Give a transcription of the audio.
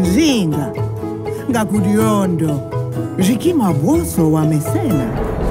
Nzinga, ngakuliondo, jikima boso wa mesena.